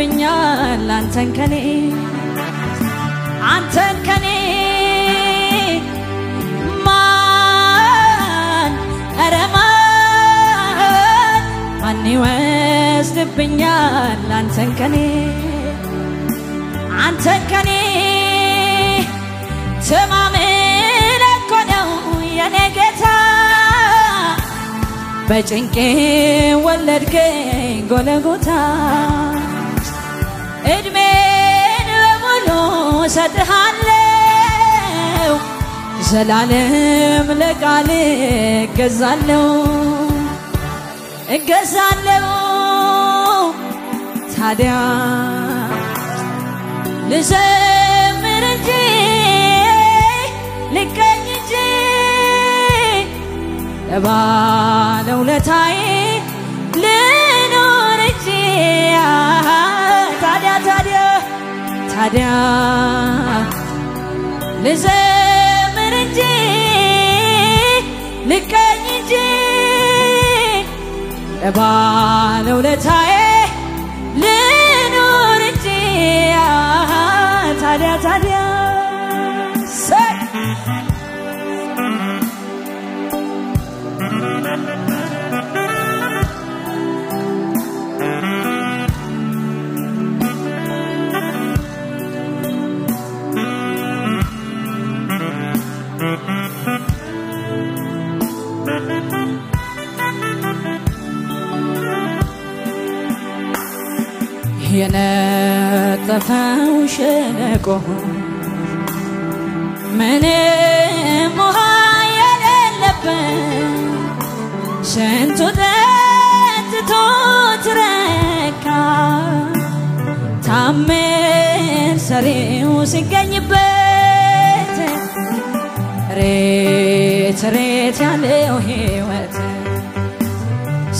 ይበዛብኛል አንተን ከኔ ማን አረማን ማን ይወስድብኛል አንተን ከኔ ተማመን እኮ ነው የኔ ጌታ በጭንቄ ወለድከኝ ጎለጎታ እድሜን በሙሉ ሰጥሃለሁ ዘላለም ለቃል እገዛለሁ ታዲያ ልዘምር እንጂ ልቀኝ እንጂ ለባለውለታዬ ልኖር እንጂ ታዲያ ልዘምር እንጂ ልቀኝ እንጂ ለባለውለታዬ ልኖር እንጂ ታዲያ የነጠፈው ሸለቆ ምንም ውሃ የሌለበት ስንቱ ጠጥቶ ተረካ ታመን ሰሪው ሲገኝበት ሬት ያለው ሕይወት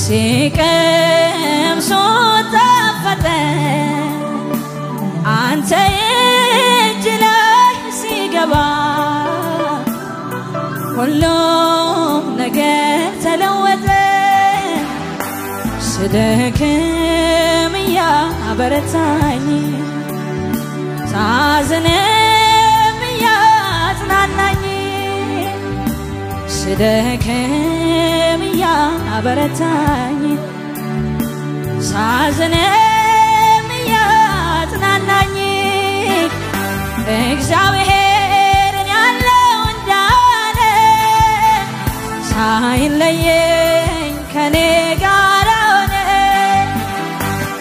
ሲቀምሶ ጣፈጠ አንተ እጅ ላይ ሲገባ ሁሉም ነገር ተለወጠ ስደክም ያበረታኝ ሳዝንም ያጽናናኝ ስደክም ያበረታኝ ሳዝንም ያጽናናኝ እግዚአብሔርን ያለው እንዳለ ሳይለየኝ ከኔ ጋር ሆነ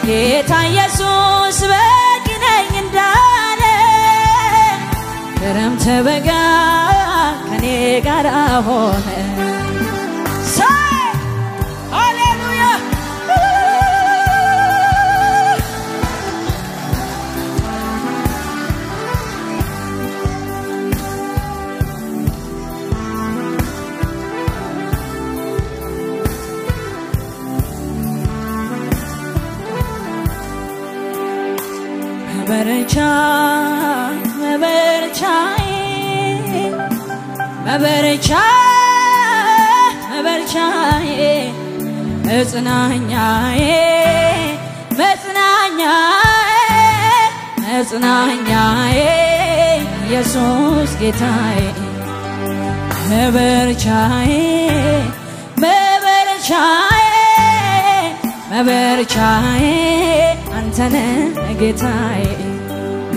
ጌታ ኢየሱስ በግ ነኝ እንዳለ ክረምት በጋ ከኔ ጋር ሆነ መበረቻዬ መጽናኛዬ ኢየሱስ ጌታዬ መበረቻዬ አንተ ነህ ጌታዬ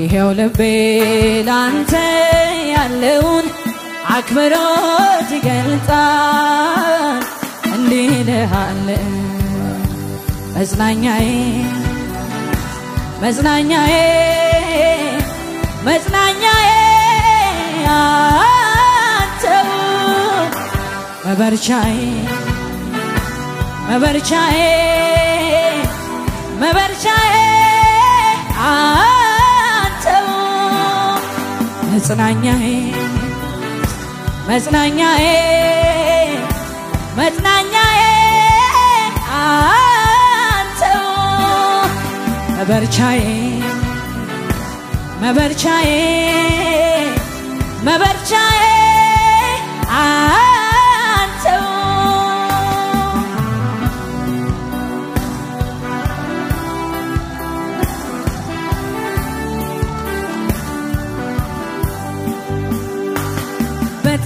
ይሄው ልቤ ላንተ ያለውን አክብሮት ይገልጻል። እንዲህ ልሃል መጽናኛዬ መጽናኛዬ መጽናኛዬ አንተው መበርቻዬ መበርቻዬ መበርቻዬ አንተው መጽናኛዬ መጽናኛዬ መጽናኛዬ አንተው መበርቻዬ መበርቻዬ አንተው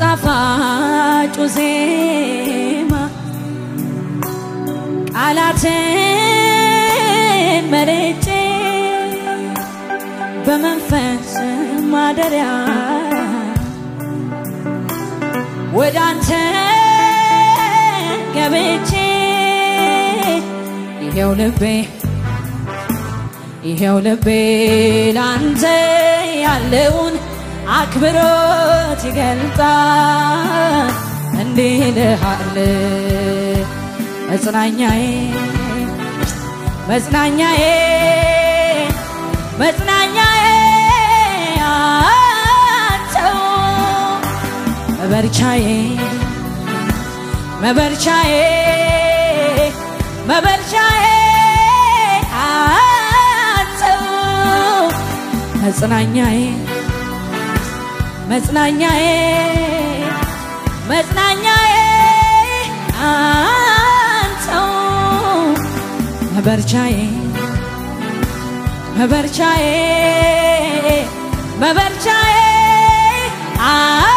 ጣፋጩ ዜማ ቃላትን መርጬ በመንፈስ ማደሪያ ወደ አንተ ገብቼ ይሄው ልቤ ላንተ ያለውን አክብሮት ይገልጻል። እንዲህ ልሃል መጽናኛዬ መጽናኛዬ መጽናኛዬ አንተው መበርቻዬ መበርቻዬ መበርቻዬ አንተው መጽናኛዬ መጽናኛዬ መጽናኛዬ አንተው መበርቻዬ መበርቻዬ መበርቻዬ አንተው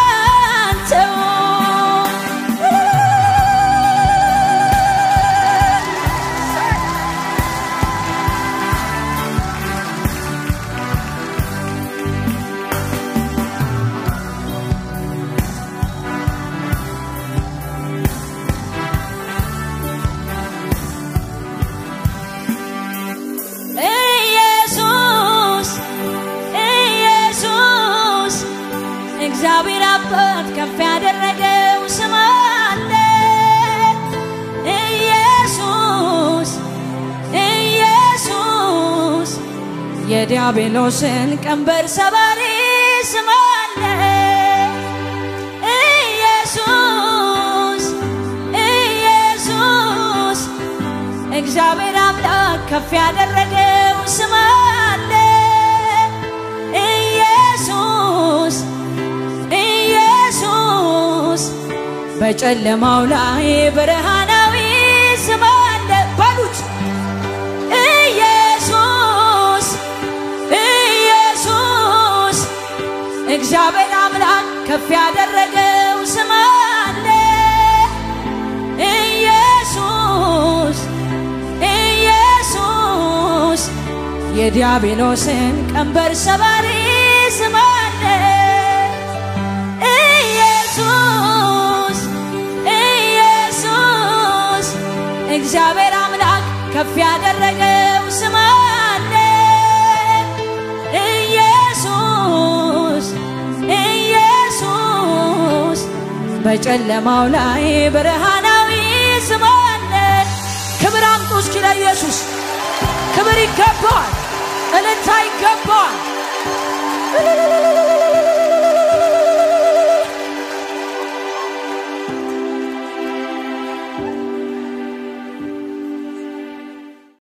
እግዚአብሔር አባት ከፍ ያደረገው ስም አለ። ኢየሱስ ኢየሱስ የዲያብሎስን ቀንበር ሰባሪ ስም አለ። ኢየሱስ ኢየሱስ እግዚአብሔር አባት ከፍ ያደረገው ስም አለ። ኢየሱስ በጨለማው ላይ ብርሃናዊ ስም አለ ባሉት ኢየሱስ ኢየሱስ እግዚአብሔር አምላክ ከፍ ያደረገው ስም አለ። ኢየሱስ ኢየሱስ የዲያብሎስን ቀንበር ሰባሪ ስም አለ። እግዚአብሔር አምላክ ከፍ ያደረገው ስም አለ። ኢየሱስ ኢየሱስ በጨለማው ላይ ብርሃናዊ ስም አለ። ክብር አምጡ እስኪ ለኢየሱስ። ክብር ይገባዋል፣ እልልታ ይገባዋል።